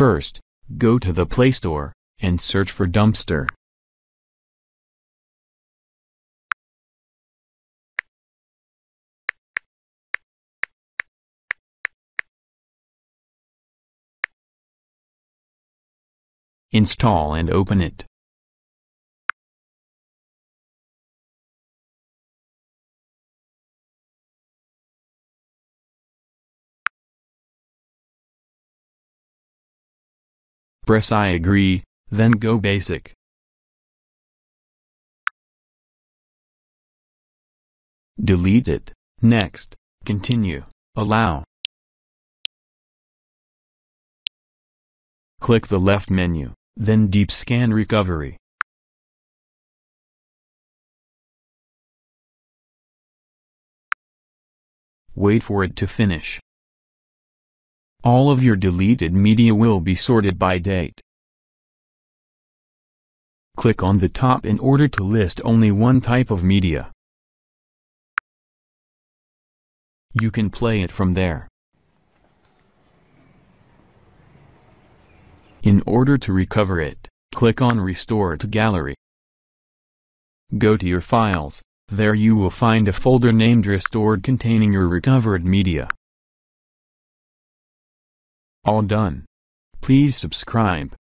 First, go to the Play Store and search for Dumpster. Install and open it. Press I agree, then go basic. Delete it. Next, continue, allow. Click the left menu, then deep scan recovery. Wait for it to finish. All of your deleted media will be sorted by date. Click on the top in order to list only one type of media. You can play it from there. In order to recover it, click on Restore to Gallery. Go to your files, there you will find a folder named Restored containing your recovered media. All done. Please subscribe.